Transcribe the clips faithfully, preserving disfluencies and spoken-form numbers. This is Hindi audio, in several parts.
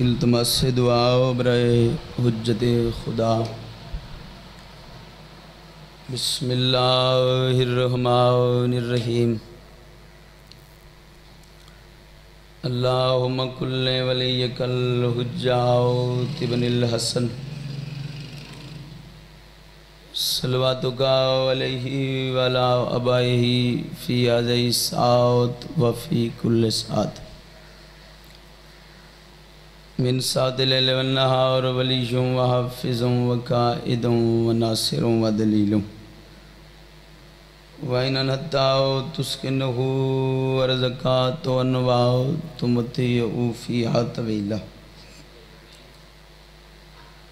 इल्तमास से दुआ बराए हुज्जते खुदा। बिस्मिल्लाहिर्रहमानिर्रहीम। अल्लाहुम्मा कुल्ले वलियकल हुज्जाओ तिब्निल हसन सलवातुका अलैहि वाला अबाही फ़ी आज़ाई सात व फ़ी कुल्ले सात मिन सातिल लवन्नहार वलीशुम व हाफ़िज़ुम व काइदुम व नासिरुम व दलीलुम वाइन हत्ताओ तुस्किनहु अरज़का तो अनवाओ तुमतियु फ़ीहा तवीला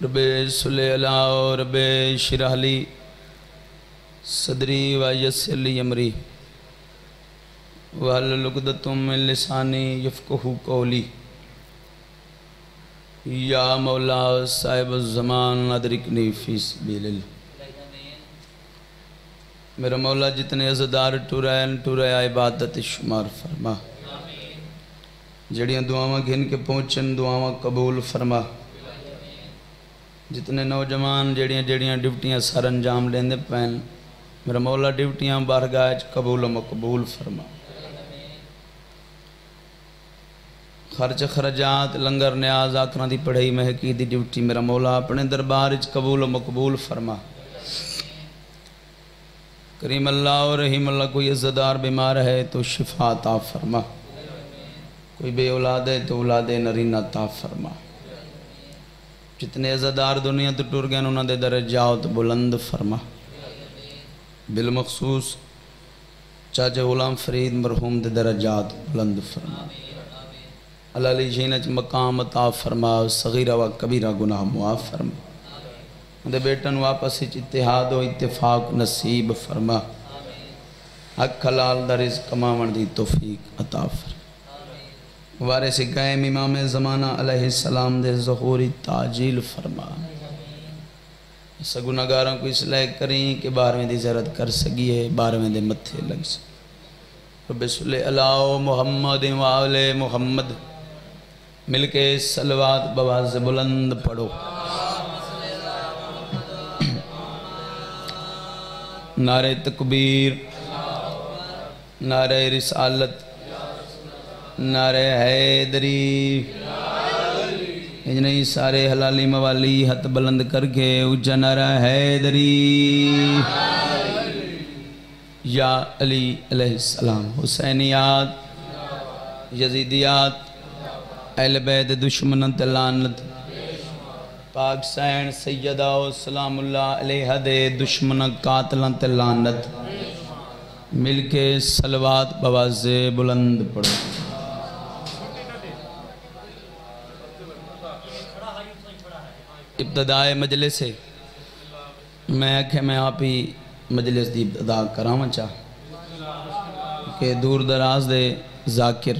रबे सुले अला रबे शिरहली सदरी व यस्सिरली अमरी वहल्लुल उक़्दतम मिन लिसानी यफ़क़हु क़ौली। या मौला साहिब ज़मान अदरिकनी फ़ी सबीलिल्लाह। मेरा मौला जितने अज़दार टुरायन टुराया इबादत शुमार फरमा। जड़ियाँ दुआवां घिन के पहुँचन दुआवां कबूल फरमा। जितने नौजवान जड़ियाँ जड़ियाँ ड्यूटियाँ सर अंजाम लेंदे पैन मेरा मौला ड्यूटियाँ बारगाह च कबूल मकबूल फरमा। खर्च खराजात लंगर न्याज आखर की पढ़ाई महकी दी ड्यूटी मेरा मौला अपने दरबार च कबूल मकबूल फरमा। करीम अल्लाह और रहीम अल्लाह, कोई इज़्ज़तदार बीमार है तो शिफा अता फरमा। कोई बे औलाद है तो औलाद नरीना अता फरमा। जितने इज़्ज़तदार दुनिया तो टुर गए उन्होंने दर्जात बुलंद फरमा। बिलमखसूस चाचा गुलाम फरीद मरहूम के दर्जात बुलंद फरमा। अल्लाह अली जीन च मकाम अता फरमा। सगीरा व कबीरा गुनाह मुआफ़ फरमा। उनके बेटन वापस इतिहाद और इतफाक नसीब फरमा। हक हलाल दा रिज़्क कमावन दी तौफीक अता फरमा। वारिस कायम इमाम ज़माना अलैहि सलाम दे ज़हूरी ताजील फरमा। गुनहगारां को इसलाह करी कि बारहवें दी ज़ियारत कर सकिए, बारहवें दे मत्थे लग सके। रब्बे सल्ले अला मुहम्मद व आले मुहम्मद मिलके सलवात बवाज़ बुलंद पढ़ो। नारे तकबीर, नारे रिसालत, नारे हैदरी। इतने ही सारे हलाली मवाली हथ बुलंद करके ऊंचा नारा हैदरी। या अली अलैहिस्सलाम। हुसैनियात, यजीदियात, अहले बैत दुश्मन लानत। पाकिस्तान सैयदा सलामुल्ला अलैहा दे दुश्मन कातलां ते लानत। मिल के सलवात बवाज़े बुलंद पढ़ो। इब्तदाए मजलिस है, मैं आखे मैं आप ही मजलिस की इब्तदा करावां चाह के दूर दराज दे जाकिर,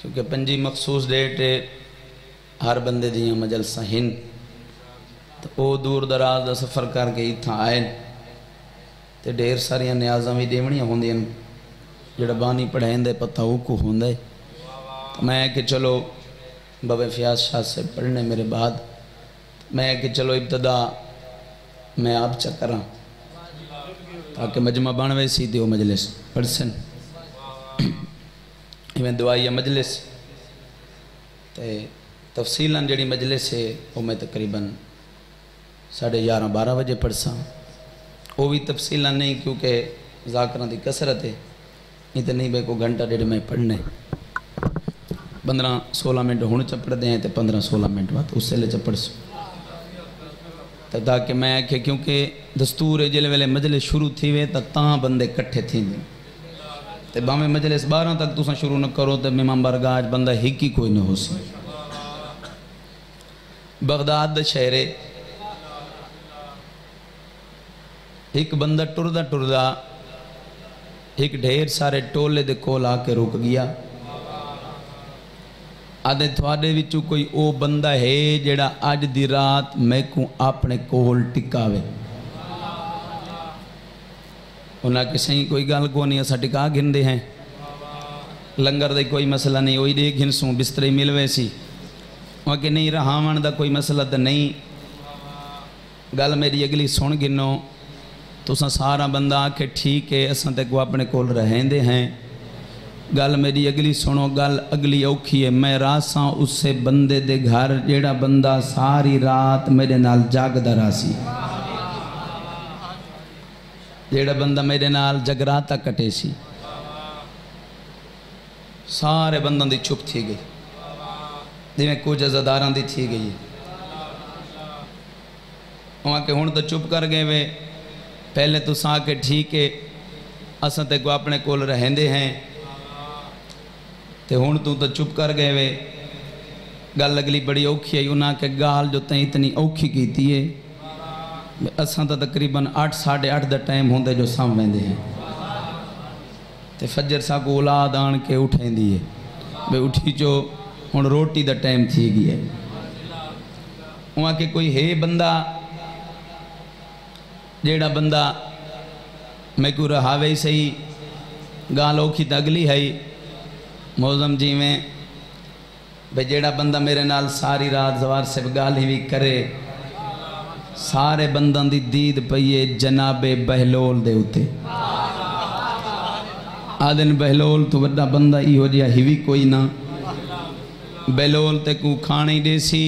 क्योंकि पंजी मखसूस डेट है हर बंदे दियाँ मजलसा हिन, तो वो दूर दराज का सफ़र करके इतना आए तो ढेर सारिया न्याजा भी देवनिया होंदियां जो बानी पढ़ाइंदे पता उकू होंदा है। तो मैं कि चलो बाबा फयाज शाह से पढ़ने मेरे बाद मैं कि चलो इब्तदा मैं आप च करा ताकि मजमा बनवे सी तो मजलिस पढ़ सन। इवें दुआई मजलिस ते तफसीलन जड़ी मजलिस है वो मैं तकरीबन साढ़े यारह बारह बजे पढ़सा। वो भी तफसीलन नहीं क्योंकि जाकरां दी कसरत है, नहीं तो नहीं भाई को घंटा डेढ़ में पढ़ने पंद्रह सोलह मिनट हूँ चपड़ दें तो पंद्रह सोलह मिनट बाद उस वेले चपड़ सो तो ताकि मैं आखे क्योंकि दस्तूर है जिले वेले मजलिस शुरू थी वे तो बंदे कट्ठे थी तो भावें मजलिस बारह तक तुसा शुरू न करो तो इमाम बारगाह बंदा एक ही कोई न हो सके। बगदाद शहरे एक बंदा टुरदा टुरदा एक ढेर सारे टोले दे कोल आके रुक गया। आदे थोड़े विचों कोई ओ बंदा है जेड़ा आज दी रात मैकू अपने कोल टिकावे। उन्हें कि सही कोई गल को नहीं असा टिका घिनते हैं लंगर का कोई मसला नहीं वही दे घिनसूँ बिस्तरे मिल वे सी वह कि नहीं रहावन का कोई मसला तो नहीं गल मेरी अगली सुन गिनो तुसा सारा बंदा आके ठीक है असा तो को अपने कोल रहेंदे हैं गल मेरी अगली सुनो गल अगली औखी है मैं रासा उससे बंदे दे घर जेड़ा बंदा सारी रात मेरे नाल जागदा रासी जेड़ा बंदा मेरे नाल जगराता कटे सी सारे बंदों की चुप थी गई जिमें कुछ अजादारा की थी गई वहाँ के हुण तो चुप कर गए वे पहले तुस आके ठीक है असा तो को अपने कोल रहेंदे हैं तो हुण तू तो चुप कर गए वे गल अगली बड़ी औखी आई उन्हें के गाल जो तैं इतनी औखी की है असा तो तकरीबन अठ साढ़े अठ का टाइम होंदे जो साम वेंदे हैं तो फजर साकू औलाद आन के उठेंदी है वे उठी जो हुण रोटी का टाइम थी गई है वहाँ के कोई है बंदा जेड़ा बंदा मैं को रहावे सही गाल औखी तो अगली है मौजम जी में भाई जेड़ा बंदा मेरे नाल सारी रात जवार से गाल ही भी करे सारे बंदों की दीद पई है जनाबे बहलोल दे उते आदन बहलोल तो बड़ा बंदा इहो जिहा ही भी कोई ना बहलोल ते को खाने देसी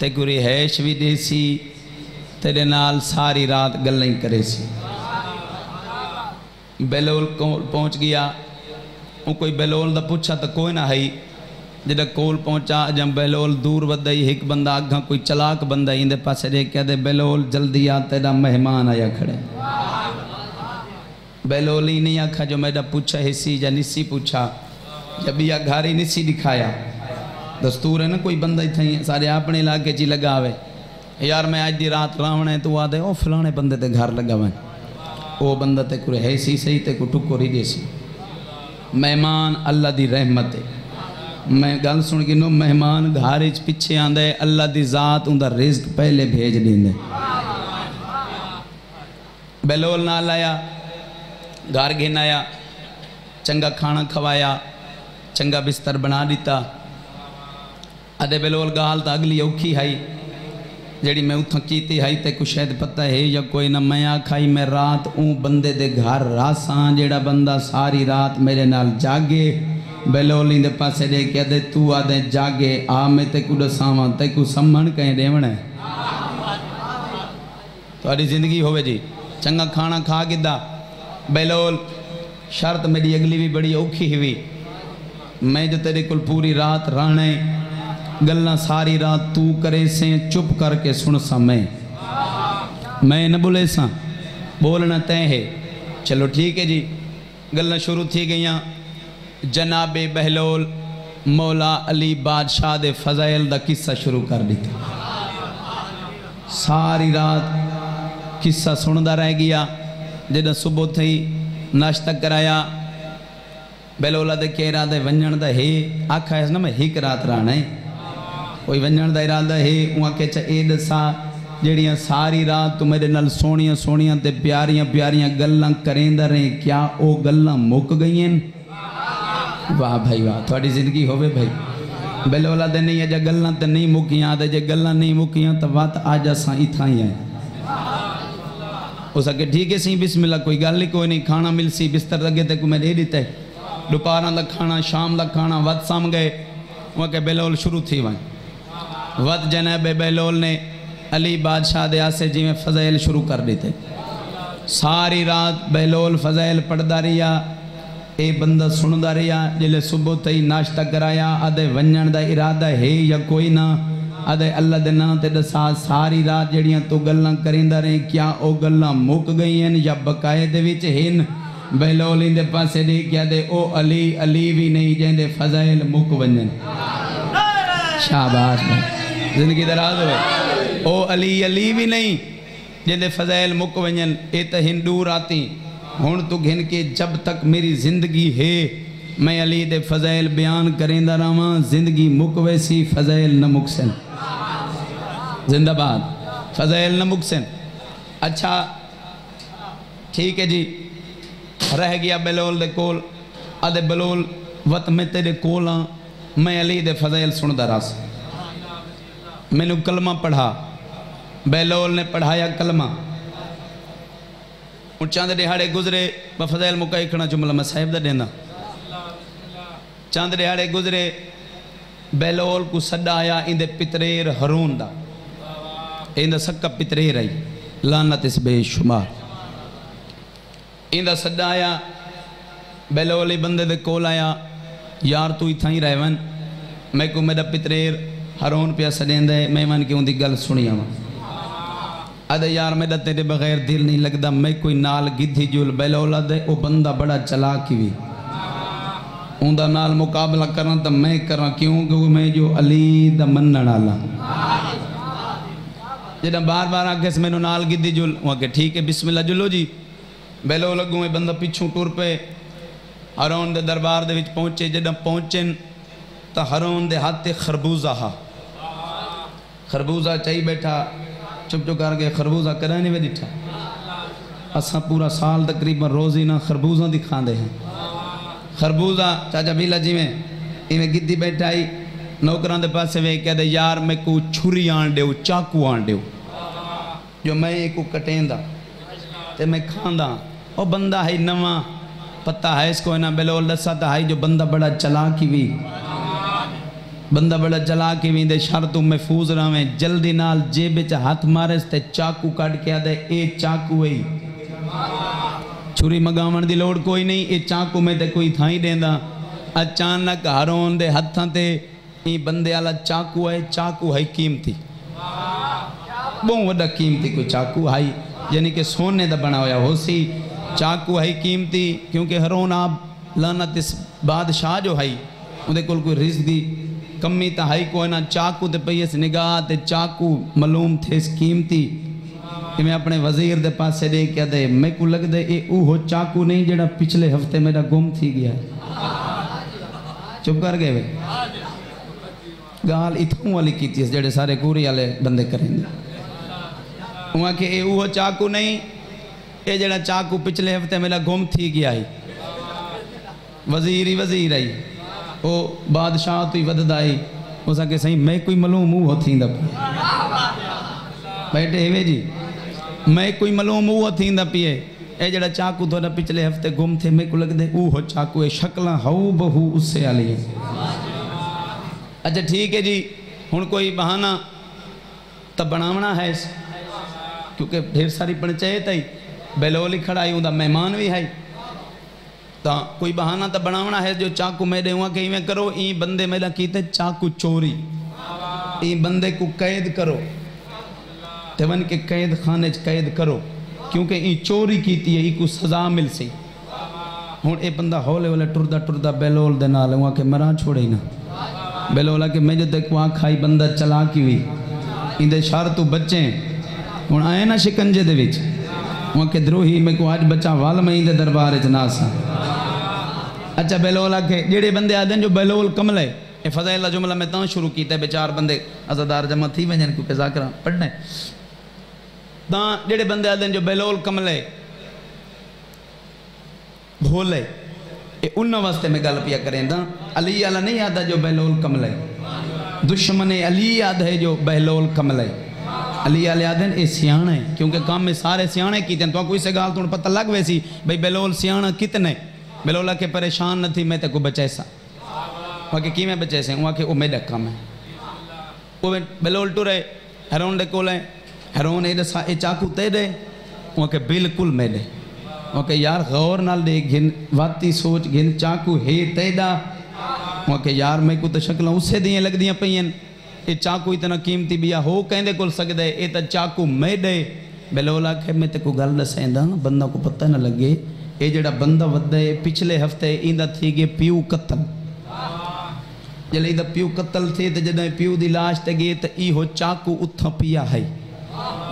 ते को रिहाइश भी देसी तेरे नाल सारी रात गल्लां करे सी बहलोल कोल पहुंच गया कोई बहलोल का पूछा तो कोई ना है जो कोल पहुंचा जब बहलोल दूर वही एक बंदा अगर कोई चलाक बंदा इंदे पास रे कहते बहलोल जल्दी आ तेरा मेहमान आया खड़े बहलोल ही नहीं आखा जो मेरा पूछा हिस्सी या निस्सी पूछा जब या घर ही निस्सी दिखाया दस्तूर है ना कोई बंदा इतना सारे अपने इलाके च लगावे यार मैं अज की रात रावण है तू आते वह फलाने बंदे ते घर लगावे वो बंदा ते को है सी सही ते को टुक्कर ही देसी मेहमान अल्लाह दी रहमत है मैं गल सुन के नो मेहमान घर च पिछे आंदा है अल्लाह दी जात उनका रिज्क पहले भेज देंदे बहलोल ना लाया घर घिनाया चंगा खाना खवाया चंगा बिस्तर बना दिता अदे बहलोल गाल तो अगली औखी है जेड़ी मैं उतों की है तो कुछ शायद पता है या कोई ना मैं आखाई मैं रात ऊँ बंदे दे घर रासा जेड़ा बंदा सारी रात मेरे नाल जागे बहलोली दे पासे दे के दे तू आ दे जागे आ मैं ते कुछ दसावा ते कुछ सम्मन कहीं देवण है थोड़ी जिंदगी होवे जी चंगा खाना खा किदा बहलोल शर्त मेरी अगली भी बड़ी औखी हुई मैं जो तेरे को पूरी रात रहने गल्ला सारी रात तू करे से चुप करके सुन सा मैं मैं न बोले सा बोलना तय है चलो ठीक है जी गल्ला शुरू थी गई जनाबे बहलोल मौला अली बादशाह दे फजाइल दा किस्सा शुरू कर दिता सारी रात किस्सा सुनदा रह गया जब सुबह थी नाश्ता कराया बहलोला दे केरा दे वंजन दा है आखा है ना मैं एक रात रहना है कोई वंजन का इरादा है वहाँ के ए दसा जड़िया सारी रात तू मेरे नाल सोहनिया सोहनिया ते प्यारिया प्यारिया गल्लां करेंदा रहे क्या वो गल्लां मुक गई वाह भाई वाह थोड़ी जिंदगी होवे भाई बहलोला दे नहीं अजा गल्लां ते नहीं मुकियां ते जे गल्लां नहीं मुकियां तो वात आज असा इथा ही है हो सके ठीक है सही बिस्मिल्लाह कोई गल ही कोई नहीं खाना मिलसी बिस्तर लगे ते को मैं दे दिता है दोपहर का खाना शाम का खाना वत साम गए वहाँ के बहलोल शुरू थी वहीं वत जनाब बहलोल ने अली बादशाह दे आसे जी में फजाइल शुरू कर देते सारी रात बहलोल फजाइल पढ़ता रिया ये बंदा सुनता रिया जिले सुबह तई नाश्ता कराया अदे वंजन का इरादा है या कोई ना अदे अल्लाह दे नाम ते दसा सारी रात जड़ियाँ तू गल्लां करेंदा रही क्या ओ गल्लां मुक गई हैं या बकाए दे विच हैं बहलोल इंदे पासे दे क्या दे ओ अली अली भी नहीं जेंदे फजाइल मुक वंजन शाबाश जिंदगी दराज हो ओ अली अली भी नहीं जिंदे फजाइल मुक वंजन ए तो हिंदू राती हुण तू घिन के जब तक मेरी जिंदगी है मैं अली दे फजाइल बयान करेंदा रहा जिंदगी मुक वैसी फजाइल न मुकसन जिंदाबाद फजाइल न मुकसन अच्छा ठीक है जी रह गया बलोल दे कोल अदे बलोल वत में तेरे कोल हाँ मैं अली दे फज़ैल सुनदा रस मैनू कलमा पढ़ा बलोल ने पढ़ाया कलमा हूँ चंद दिहाड़े गुजरे ब फज़ैल मुका इकना जुमला मैं साहिब दा देना चंद दिहाड़े गुजरे बलोल को सदा आया इंदे पितरेर हरून दा इंदा सक्का पितरेर आई लानत इस बेशुमार इंदा सदा आया बलोल बंदे दे कोल आया यार तू इत्थां ही रहवन मैं को मेरा पितरेर हरून पिया सदेंदा मैं मन के उंदी गल सुनिया वा अदे यार मेरा तेरे बगैर दिल नहीं लगदा मैं कोई नाल गिद्धी जुल बलोला दे ओ बंदा बड़ा चलाक वी उनदा नाल मुकाबला करना तो मैं करा क्यों क्योंकि मैं जो अली दा मनण वाला जेड़ा बार बार आके मैनू नाल गिद्धी जुल आके ठीक है बिस्मिल्लाह जुलो जी बेलो लगू में बंदा पिछू टुर पे हरून दे दरबार दे विच पहुंचे जेड़ा पहुंचे तो हरून दे हाथ ते खरबूजा हा खरबूजा चाई बैठा चुप चुप करके खरबूजा कदें नहीं वे दिठा असा पूरा साल तकरीबन रोज ही ना खरबूजा दी खांदे हैं खरबूजा चाचा बीला जिमें इवें गिद्धी बैठा आई नौकरान के पास वे कहते यार मैं को छुरी आन दो चाकू आन दो जो मैं को कटेंदा तो मैं खांदा और बंदा है नवा पता है इसको इना बलोल दसा तो है जो बंदा बड़ा चलाक भी बंदा बड़ा चलाक भी दे शर तू महफूज रहें जल्दी नाल जेब च हाथ मारे तो चाकू कट के आदे ए चाकू है छुरी मंगावन की लोड़ कोई नहीं ये चाकू में तो कोई थां ही देंदा अचानक हरून दे हत्थां ते ई बंदे वाला चाकू है चाकू है कीमती बहुत वड्डा कीमती कोई चाकू है यानी कि सोने दा बना होया होसी चाकू है कीमती क्योंकि हरून आप लानत इस बादशाह जो है उहदे कोल कोई रिज़्क़ दी कमी तो है कोई ना चाकू ते पई इस निगाह ते चाकू मालूम थे कीमती कि मैं अपने वजीर के पास दे क्या दे मेरे को लगता ये ओहो चाकू नहीं जड़ा पिछले हफ्ते मेरा गुम थी गया चुप कर गए वे गाल इतों वाली की जेडे सारे कूरी वाले बंदे करेंगे वहाँ के ये ओहो चाकू नहीं ये जड़ा चाकू पिछले हफ्ते मेरा गुम थी गया है वजीर ही वजीर आई वो बादशाह तो ही वधदा आई उस आके सही मैं कोई मालूम ओहो थी बैठे हेवे जी मैं कोई मालूम ओहो थींदा पिए ए जड़ा चाकू थोड़ा पिछले हफ्ते गुम थे मेरे को लगदे ओहो चाकू ए शक्ल हऊ बहू उससे आली अच्छा ठीक है जी हुण कोई बहाना तो बनावना है क्योंकि ढेर सारी पंचायत आई बलोल खड़ा आई उनका मेहमान भी है तो कोई बहाना तो बनावना है जो चाकू मैं देवा कि इवें करो ई बंदे मेरा कीते चाकू चोरी ई बंदे को कैद करो ते वन के कैद खाने कैद करो क्योंकि ई चोरी की है को सजा मिल सी हूँ ये बंदा हौले हौले टुरदा टुरदा बलोल दे नाल उहां के मरा छोड़े ना बलोल के मेरे तक वहाँ खाई बंदा चला की हुई इंदे शर तू बचे हूँ आए ना शिकंजे दे विच उहां के द्रोही मेरे को अज बचा वाल मैं इंदे दरबार च ना सा अच्छा बलोल आखे जेड़े बंदे आदन जो बलोल कमले ए फज़ैल जुमला मैं तां शुरू किया बेचार बंदे अजादार जमा थी वजन को पैसा करा पढ़ने ता जेडे बंदे आदन जो बलोल कमले भोले ये उन्होंने वास्ते मैं गल पिया करें दा अली आला नहीं याद है जो बलोल कमले दुश्मन अली याद है जो बलोल कमले अली आला याद है ये सियाण है क्योंकि काम में सारे सियाणे किए तो कोई से गाल तुम पता लग वैसी भाई बलोल सियाण कितने बलोला के परेशान न थी मैं तेको बचैसा बाकी कि मैं बचैसे वहाँ के वो मेरा कम है वो बलोल टुरे हरून दे कोल हरून ए दसा ए चाकू ते दे ओके बिल्कुल मैं दे ओके यार गौर नाल दे घिन वाती सोच घिन चाकू हे ते दा ओके यार मैं को तो शक्ल उससे दिए लगदियां पईन ए चाकू इतना कीमती बिया हो कहंदे कोल सकदे ए त चाकू मैं दे बलोला के मैं ते को गल दसेंदा बंदा को पता ना लगे ए जेड़ा बंदा वदे पिछले हफ्ते इंदा थी गए पीऊ कत्ल जले इंदा पीऊ कत्ल थे ते जदे पीऊ दी लाश ते गए ते ई हो चाकू उथा पिया है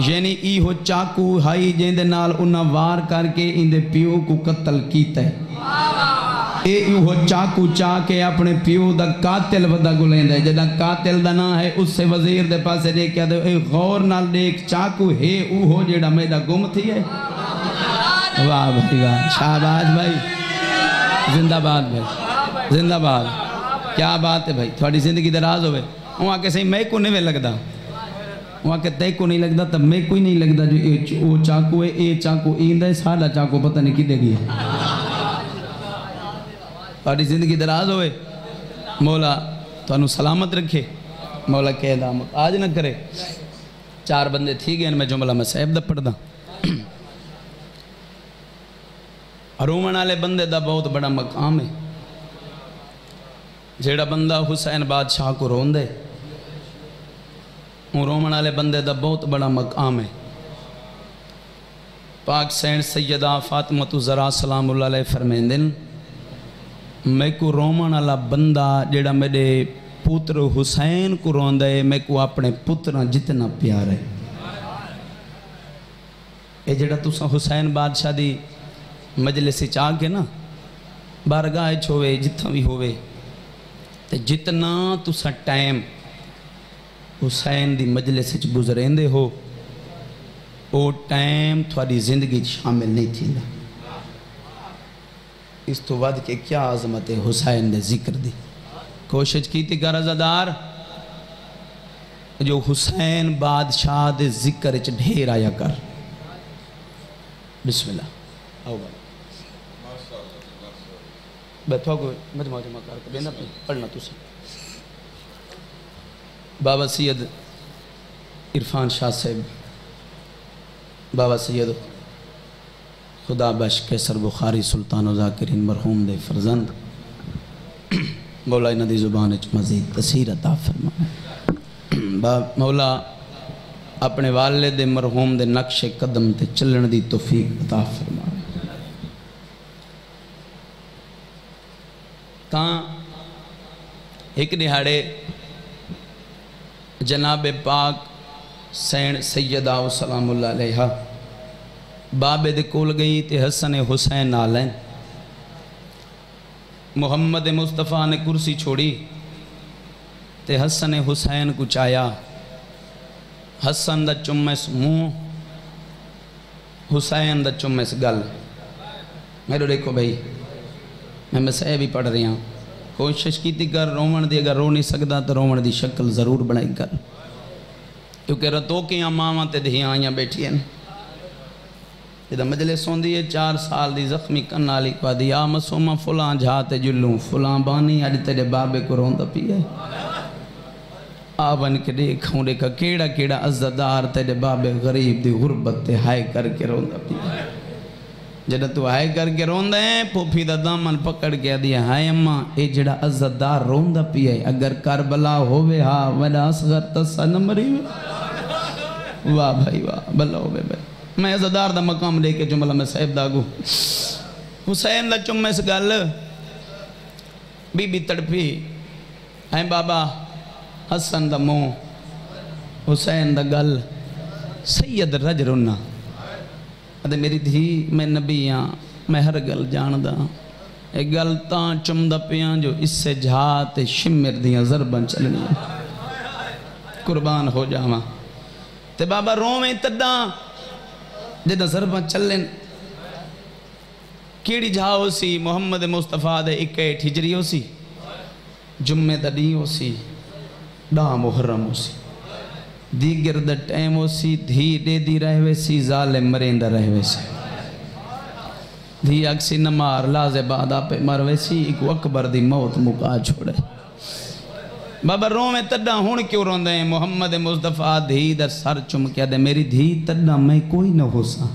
यानी इहो चाकू हाई जेंदे नाल उन्ना वार करके इंदे प्यो को कत्ल कीता है ए इहो चाकू चा के अपने प्यो दा कातिल वदा गुलेंदा जदा कातिल दा ना है उससे वजीर दे पासे दे क्या दे ए गौर नाल देख चाकू है ओहो जेड़ा मेरा गुम थी है वाह भाई वाह, शाहबाज भाई, जिंदाबाद भाई, जिंदाबाद। क्या बात है भाई, थोड़ी जिंदगी दराज हो भाई। वहाँ के सही मैं को नहीं लगता, वहाँ के तय को नहीं लगता, तब मैं कोई नहीं लगता। जो ए वो चाकू है, ए चाकू इंदा है, साला चाकू पता नहीं किधर गया। थोड़ी जिंदगी दराज होए, मौला थानू सलामत रखे, मौला कह दाम आज ना करे। चार बंदे थी गए, मैं जुमला में साहब दा पढ़दा। रोमन वाले बंदे दा बहुत बड़ा मकाम है। जेड़ा बंदा हुसैन बादशाह को रोंदे, रोमन वाले बंदे दा बहुत बड़ा मकाम है। पाक सैन सैयदा फातिमतु ज़हरा सलामुल्लाह अलैहा फरमाइंदिन, मैं को रोमन वाला बंदा जेड़ा मेरे पुत्र हुसैन को रोंदा है, मैं को अपने पुत्रा जितना प्यार है। ये जेड़ा तुसा हुसैन बादशाह दी मजलिस च आके ना, बारगाह च होवे, जित्थां भी होवे, ते जितना तुसा टाइम हुसैन दी मजलिस च गुजरेंदे हो, वो टाइम थोड़ी जिंदगी शामिल नहीं थींदा। इस तो वध के क्या आजमत है हुसैन ने जिक्र दी। कोशिश की थी करजदार जो हुसैन बादशाह दे जिक्र च ढेर आया कर। बिस्मिल्लाह आओ बैठो, कोई मजमा जमा कर के बेना पढ़ना तुसे। बाबा सैयद इरफान शाह साहब, बाबा सैयद खुदा बख्श कैसर बुखारी सुल्तान ज़ाकिरीन मरहूम दे फरजंद, मौला इन्हां दी जुबान च मजीद तसीर अता फरमाए। मौला अपने वाले दे मरहूम दे नक्शे कदम ते चलण दी तौफीक अता फरमाए। तां एक दिहाड़े जनाब पाक सैन सैयदा सलामुल्लाह अलैहा बाबे दे कोल गई ते हसन हुसैन नाल हैं। मोहम्मद मुस्तफ़ा ने कुर्सी छोड़ी ते हसन हुसैन को चाया। हसन दा चुम्मस मुँह, हुसैन दा चुम्मस गल। मेरे देखो भाई, मैं मसह भी पढ़ रही हूँ। कोशिश की थी कर रोवण दी, अगर रो नहीं सकता तो रोवण की शक्ल जरूर बनाई कर, क्योंकि रतो के मावा तो धियाँ आईया बैठिया ने। जिदा मजलिस होंदी है, चार साल दी जख्मी कन्न वाली को आदि, आ मसूमा फुलां झा ते जुलूं, फुलां बानी अज तेरे बाबे को रोंदा पिया। आ बन के देखूँ देखा केड़ा केड़ा अज़दार तेरे बाबे गरीब दी गुरबत ते हाय करके रोंदा पिया। जब तू हाय करके रोंदा है, फूफी दा दामन पकड़ के आदि, हाय अम्मा ये जड़ा अज़दार रोंदा पिया, अगर करबला होवे हा वड़ा असगर त सनमरी। वाह भाई वाह, भला होवे भाई। मैं अज़दार दा मकाम लेके जुमला में साहिब दागू हुसैन दा चुम्मस गल। बीबी तड़पी, है बाबा हसन दा मुँह, हुसैन दा गल, सैयद रज रोना। अरे मेरी धी, मैं नबी हाँ, मैं हर गल जानदा, ये गल तां चुमदा पिया जो इससे झात शिमर दियाँ जरबन चलनियां। कुर्बान हो जावा ते बाबा रोवें तदा जिदा जरबा चलन। केड़ी झा हो सी, मोहम्मद मुस्तफ़ा दे इक्कीस हिजरी हो सी, जुम्मे दा दी हो सी, दा मुहर्रम हो सी, दीगर द टाइम हो सी। धी दे दी रहवे सी, जाले मरेंदा रहवे सी, धी अक्सी न मार लाजे बाद आपे मरवे सी, एक अकबर दी मौत मुका छोड़े। बाबा रोवे तदा, हुण क्यों रोंदे हैं? मोहम्मद मुस्तफ़ा धी दा सर चुम के दे, मेरी धी तदा मैं कोई न होसा,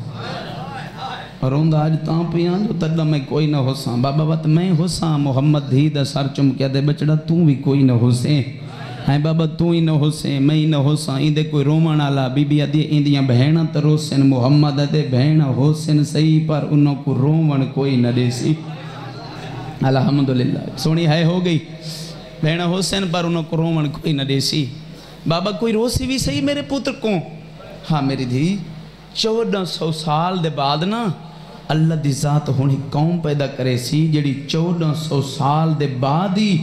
रोंदा आज तां पिया जो तदा मैं कोई न होसा। बाबा वत मैं होसा, मोहम्मद धी दा सर चुम के दे, बचड़ा तू भी कोई न होसे, है बाबा तू ही न होसे, मैं ही न होसा। इंदे कोई रोवण आला। बीबी आदि इंदियां बहना तो रोसन, मुहम्मद दे बहना होसन सही, पर उन्हों को रोवण कोई न देसी। अलहमदुलिल्लाह, सोनी है हो गई बहना होसन, पर उन्हों को रोवण कोई न देसी। बाबा कोई रोसी भी सही मेरे पुत्र को। हाँ मेरी धी, चौदह सौ साल दे बाद ना अल्लाह दी जात हुणी कौम पैदा करे सी, जेड़ी चौदह सौ साल दे बाद ही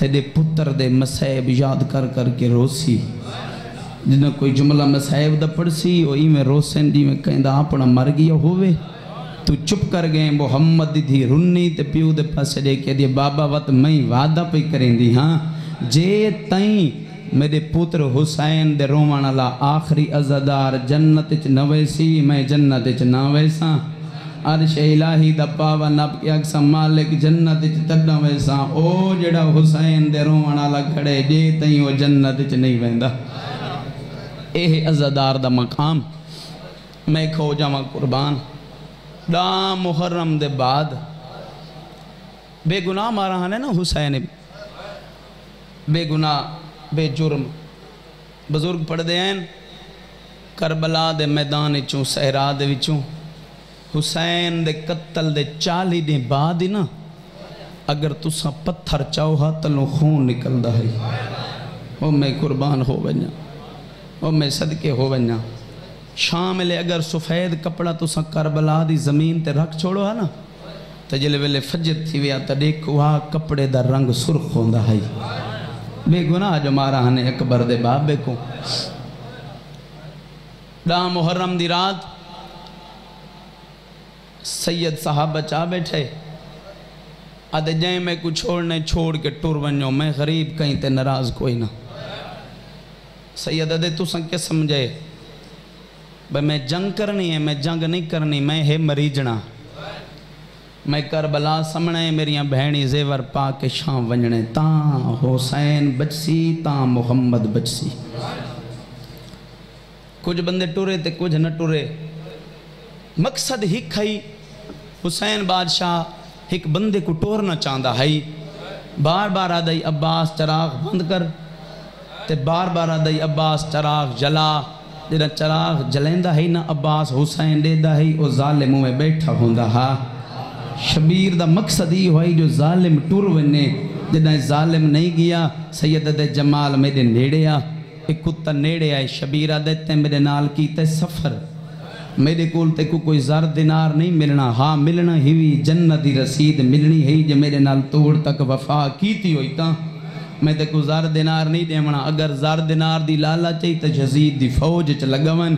तेरे पुत्र दे मसैब याद कर करके रोसी। जिन्हें कोई जुमला मसैब दा पढ़सी, वो इवें रोसन जिवें कहंदा अपना मर गया होवे। तू चुप कर गए मोहम्मद दी रुन्नी ते प्यू दे पास लेके दे बाबा वत मैं वादा पे करेंदी हाँ जे तई मेरे पुत्र हुसैन दे रोवण वाला आखिरी अजादार जन्नत च नवेसी मैं जन्नत च ना वैसा अर्श इलाही दा पावन अक समालिक जन्नत च तदा वैसा ओ जेड़ा हुसैन दे रोवण वाला खड़े जे तई ओ जन्नत च नहीं वेंदा। एह अजादार दा मकाम मैं खो जावां कुर्बान। डा मुहर्रम दे बाद बेगुनाह मारा है ना हुसैन बेगुनाह बेजुर्म बजुर्ग पढ़ते हैं करबला दे मैदान चों सहरा दे विचों हुसैन दे कत्ल दे चाली दे बाद ना अगर तुसा पत्थर चाओ हथलों खून निकलता है ओ मैं कुर्बान हो वजा ओ मैं सदके हो वजा। शाम ले अगर सफेद कपड़ा तुसा करबला दी जमीन ते रख छोड़ो है ना तो जिले वेले फजर थी वया तो देखो आ कपड़े दा रंग सुर्ख होंदा है। बेगुनाह जो मारा हने अकबर दे बाबे को डा मुहर्रम दी रात सैयद साहब बचा बैठे अद जै में कुछ छोड़ने छोड़ के टुर वनो मैं गरीब कहीं ते नाराज कोई ना। सैयद अदे तुसा के समझे भाई मैं जंग करनी है मैं जंग नहीं करनी मैं है मरीजना मैं करबला सामने मेरिया बहनी जेवर पा के शाम वंजने ता हुसैन बचसी ता मुहम्मद बचसी। कुछ बंदे टुरे ते कुछ न टुरे मकसद ही खई हुसैन बादशाह एक बंदे को टोरना चाहता है बार बार आदई अब्बास चराग बंद कर ते बार बार आदई अब्बास चराग जला जेड़ा चराग जलेंदा है ना अब्बास हुसैन देदा है ओ जालिम में बैठा होंदा हा। शबीर दा मकसद ही हुआ जो जालिम टुर वने जदा जालिम नहीं गया सैयद दे जमाल मेरे नेड़े आ एक कुत्ता नेड़े आए शबीर आदे ते मेरे नाल कीते सफ़र मेरे कोल ते को कोई ज़र दिनार नहीं मिलना हाँ मिलना ही जन्नत दी रसीद मिलनी है जे मेरे नाल तोड़ तक वफा कीती होई तां मैं ते को ज़र दिनार नहीं देवना अगर ज़र दिनार दी लालच आई ते यजीद दी फौज च लगवन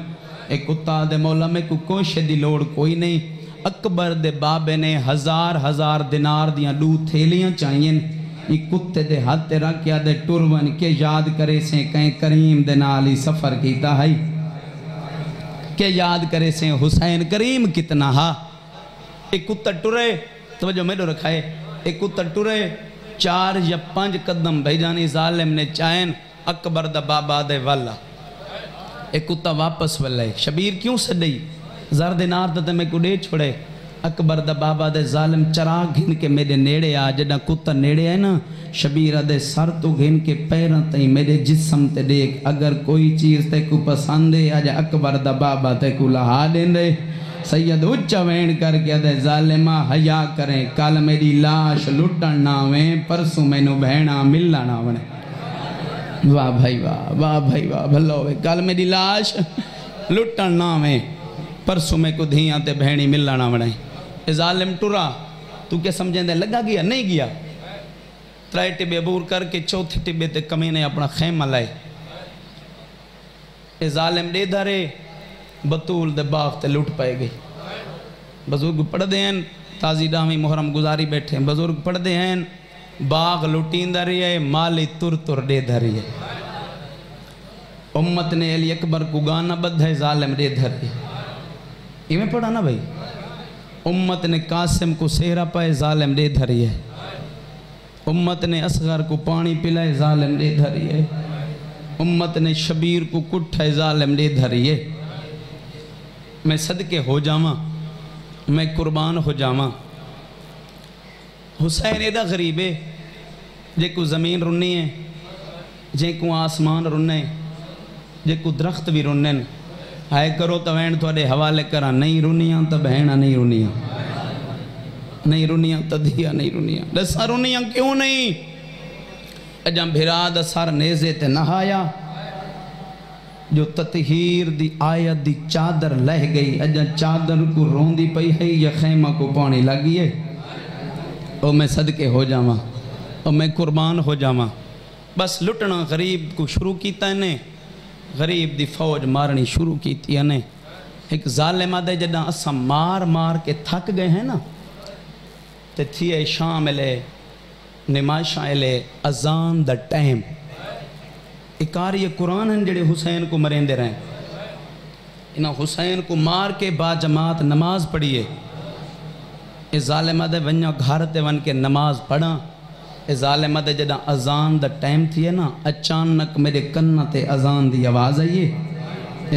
एक कुत्ता दे मौला में को कोशे दी लोड़ कोई नहीं। अकबर दे बाबे ने हज़ार हज़ार दिनार दियाँ दू थैलियाँ चाहिए ये कुत्ते दे हाथ रख या दे टुरवन के याद करे से कहीं करीम दे नाल ही सफ़र कीता है के याद करे से हुसैन करीम कितना हा। एक कुत्ता टुरे तो जो मेरे रखाए एक कुत्ता टुरे चार या पाँच कदम भेजानी जालिम ने चायन अकबर दा बाबा दे वाला एक कुत्ता वापस वाले शबीर क्यों सदई ज़र दिनार ते मैं कुडे छोड़े अकबर दा बाबा दे जालिम चराग घिन के मेरे नेड़े आ जदा कुत्ता नेड़े है ना शबीर दे सर तो घिन के पैर तई मेरे जिस्म ते देख अगर कोई चीज़ तेको पसंद है आज अकबर दा बाबा तेको लहा देंदे। सैयद उच्च वेण करके अदे जालिमा हया करें कल मेरी लाश लुटण ना वे परसों मैनू बहना मिलना वे वाह भाई वाह वाह भाई वाह भलो वे कल मेरी लाश लुटण ना वे परसों में को धियाँ ते भैणी मिलना वड़ाई ए जालिम टुरा तू क्या समझेंदे लगा गया नहीं गया त्रै टिबे बूर करके चौथे टिबे ते कमीने अपना खेमा लाए ए जालिम दे धरे बतूल दे बाग ते लुट पाए गई। बुजुर्ग पढ़ते हैं ताजी डामी मुहर्रम गुजारी बैठे बुजुर्ग पढ़ते हैं बाग लुटींदा रही माली तुर तुर दे धरी है उम्मत ने अली अकबर को गाना बधे जालिम दे धरी इवें पढ़ा ना भाई उम्मत ने कासिम को सेहरा पाए जालिम दे धरी है उम्मत ने असगर को पानी पिलाए जालिम दे धरी है उम्मत ने शबीर को कुट्ठे जालिम दे धरी है। मैं सदके हो जावा मैं कुर्बान हो जावा हुसैन एदा गरीब है जेको जमीन रुन्नी है जेको आसमान रुन्ने जेको दरख्त भी रुन्ने हाय करो तो भैन थोड़े हवाले करा नहीं रुनिया तो भैन नहीं रुनिया नहीं रुनिया तो धिया नहीं रुनिया दसा रुनिया क्यों नहीं अजा भिरा दसार नेजे ते नहाया जो ततहीर दी आयत दी चादर लह गई अजा चादर को रोंदी पई है या खेमा को पानी लगी है। ओ मैं सदके हो जावा ओ मैं कुर्बान हो जावा बस लुटना गरीब को शुरू किया ने गरीब दी फौज मारनी शुरू की थी ने एक जालिमा दे जदा असा मार मार के थक गए हैं ना ते थिए शाम ले नमाशां ले अजान द टाइम इकार ये कुरान हैं जेड़े हुसैन को मरेंदे रहें इना हुसैन को मार के बाजमात नमाज पढ़िए ए जालिमा दे वन्या घर ते वन के नमाज पढ़ा ए जालिमा दे जदा अजान द टाइम थिए ना अचानक मेरे कन्ना ते अजान दी आवाज़ आई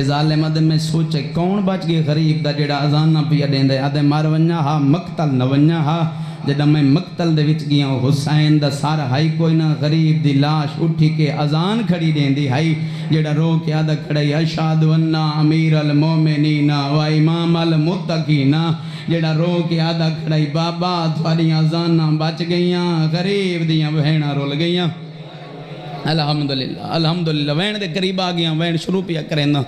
जालिमद में सोचे कौन बच गए गरीब का जेड़ा अजाना पिया देंदे आदे मर वन्या हा मकतल न वन्या हा जदा मैं मकतल दे विच गया हुसैन दा सारा हाई कोई ना गरीब दी लाश उठी के अजान खड़ी देंदी हाई जेड़ा रो के आदा खड़ाई अशाद वन्ना अमीर अल मोमिनीना व इमाम अल मुत्तकीना जेड़ा रो के आदा खड़ाई बाबा थोड़ी अजाना बच गईयां गरीब दियां बहना रुल गईयां अलहमदुलिल्लाह अलहमदुलिल्लाह वैन दे करीब आ गया वैन शुरू पिया करेंदा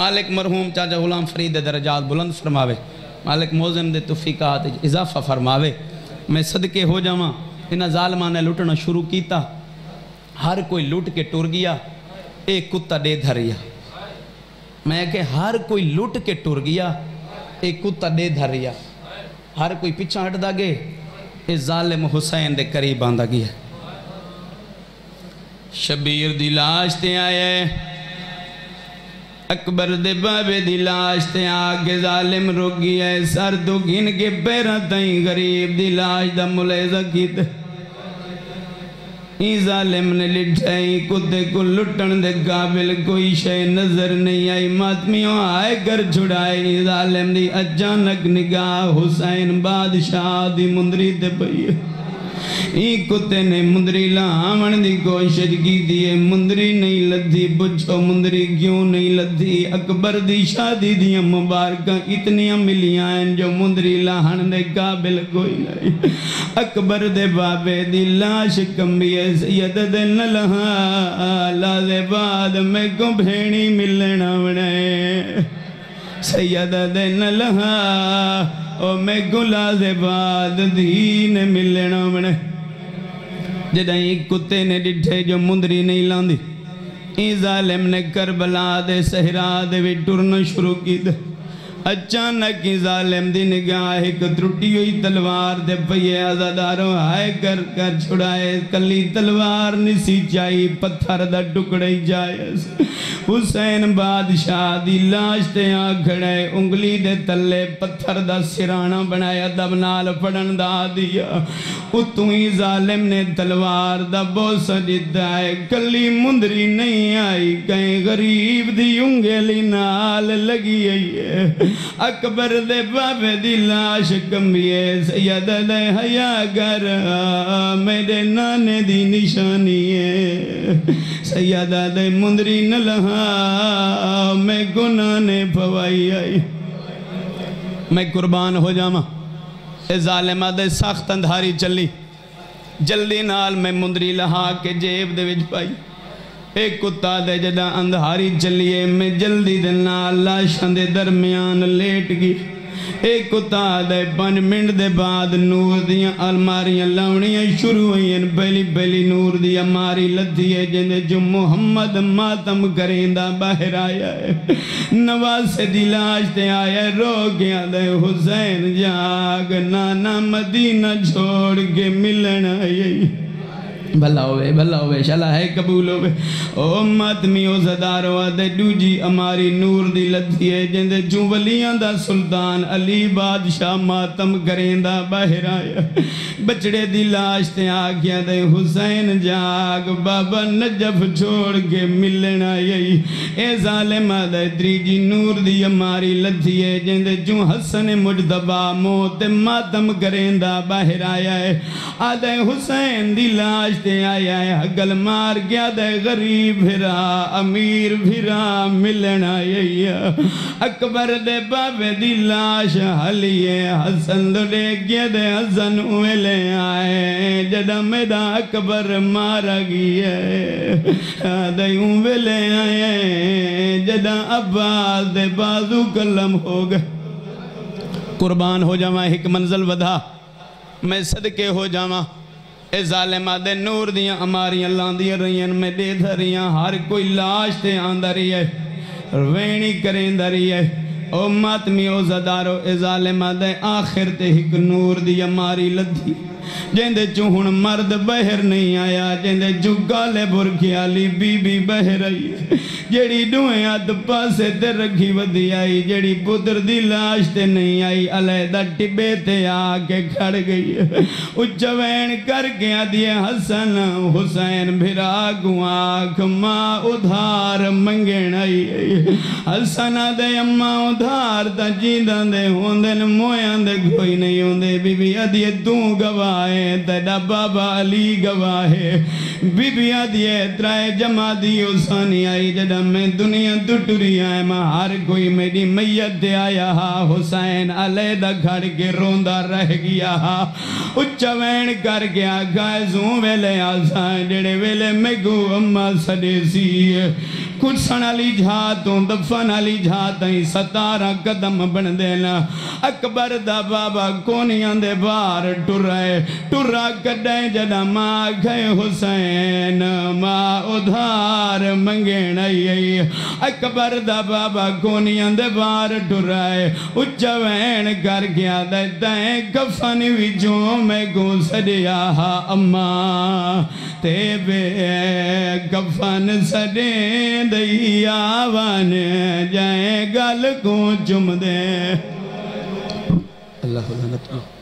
मालिक मरहूम चाचा गुलाम फरीद दरजात बुलंद फरमावे मालिक मोज़म दे तौफीकात इजाफा फरमावे मैं सदके हो जावा इन्ह जालमां ने लुटना शुरू किया हर कोई लुट के टुर गया एक कुत्ता दे धरिया मैं के हर कोई लुट के टुर गया एक कुत्ता दे धरिया हर कोई पिछा हटदा गए ए जालिम हुसैन दे करीब आंदा गया शबीर दी लाश ते आए अकबर दे बाबे दी लाश ते आगे जालिम रोगी है सर तो गिन के पैरा तई गरीब दी लाश दा मुलेजा कीते ई जालिम ने लिठाई कुत्ते को लुटन दे काबिल कोई शय नजर नहीं आई मातमियों आए घर छुड़ाई जालिम दी अचानक निगाह हुसैन बादशाह दी मुंदरी ते पई ई कुत्ते ने मुंदरी लावन दी कोशिश की दिए मुंदरी नहीं लद्दी पुछो मुंदरी क्यों नहीं लद्दी अकबर दी शादी दी मुबारकां इतनियां मिलियां हैं जो मुंदरी लाहन दे काबिल कोई नहीं अकबर दे बाबे दी लाश कंबिए सैयद दे नलहा ला दे बाद में को भेणी मिलना वणे सैयद दे नलहा ओ मैं गुला दे बाद दीन मिलना मने जदा एक कुत्ते ने डिठे जो मुंदरी नहीं लांदी ई जालिम ने करबला दे सहरा दे वे टुरना शुरू कीता अचानक ही जालिम दी निगाह एक त्रुटी हुई तलवार दे पये आजादारो हाय कर कर छुड़ाए कली तलवार निसी जाई पत्थर दा टुकड़ा ही जायस हुसैन बादशाह दी लाश ते आ खड़े उंगली दे तले पत्थर दा सिराना बनाया दब नाल फड़न दा दिया उतों ही जालिम ने तलवार दा बोसा दिता है कली मुंदरी नहीं आई कहीं गरीब दी उंगली नाल लगी है अकबर दे बाबे दी लाश कंबिए सैयद दे हया कर मेरे नाने दी निशानी है सैयद दे मुंदरी न लहा मैं गुना ने पवाई आई मैं कुर्बान हो जावा ए जालिमा दे सख्त अंधारी चली जल्दी नाल मैं मुंदरी लहा के जेब दे विच पाई एक कुत्ता दे जदा अंधारी चलिए मैं जल्दी दे नाल लाशां दे दरमियान लेट गई एक कुत्ता दे पंज मिनट दे बाद नूर दियां अलमारियां लाउणियां शुरू होईयां पहली पहली नूर दी अलमारी लद्दी है जिंदे जो मुहम्मद मातम करेंदा बाहर आया है नवासे दी लाश ते आया रो गया दे हुसैन जाग नाना मदीना छोड़ के मिलन आई भला होवे भला होवे शाला है कबूल होवे ओ मातमियो ज़दारो दे दूजी अमारी नूर दी लद्दी है जिंदे जो वलियां दा सुल्तान अली बादशाह मातम करेंदा बाहर आया बचड़े दी लाश ते आ गया दे हुसैन जाग बाबा नजफ छोड़ के मिलन आई ए जालिमा दे त्रीजी नूर दी अमारी लद्दी है जिंदे जो हसन मुजतबा मौत मातम करेंदा बाहर आया है आदे हुसैन दी लाश आया हगल मार गया दे गरीब भिरा अमीर भिरा मिलना अकबर दे बाबे दी लाश हलिए हसन दे गया दे हसन उले आए जदा मेरा अकबर मारा गया दयूं वेले आए जदा अब्बास दे बाजू कलम हो गए कुर्बान हो जावा एक मंजिल वधा मैं सदके हो जावा ए जालिमा दे नूर दियां अमारियां लांदियां रहियां मैं दे धरियां हर कोई लाश ते आंदा रही है वेणी करेंदा रही है उम्मत मियो ज़दारो इज़ालिमा दे आखिर ते हिक नूर दी अमारी लद्धी जिंदे चू हुण मर्द बहर नहीं आया जिंदे चू गाले बुरखे आली बीबी बहर आई जेड़ी दुए हथ पासे ते रखी वधी आई जेड़ी पुत्र दी लाश ते नहीं आई अलैदा टिबे ते आके खड़ गई उच्चवैन करके आदि हसन हुसैन भिरा गुआख मां उधार मंगण आई हसन दे अम्मा उधार ता जींदा दे होंदे न मोयां दे कोई नहीं होंदे बीबी आदि तू गवा तेरा बाबा अली गवाहे बीबिया दिए त्राए जमा दी हुसैनी आई जदा मैं दुनिया तो टुरी आए मां हर कोई मेरी मैयत दे आया हा हुसैन अलैदा खड़ के रोंदा रह गया हा उच्चवैन कर गया गायजू वेले आसा जेड़े वेले मेगू अम्मा सदे सी कुर्सन अली झा तो दफन अली झा ताई सतारा कदम बन देना अकबर दा बाबा कोनियां दे बार टुराए टुरा कदे जदा मां गए हुसैन मां उधार मंगण आई अकबर दा बाबा कोनियां दे बार टुराए उच्चवैन कर गया दे तैं कफन विचो मैं गो सड़िया हा अम्मा ते बे कफन सड़े दहिया वन जाए गल को चुम दे अल्लाह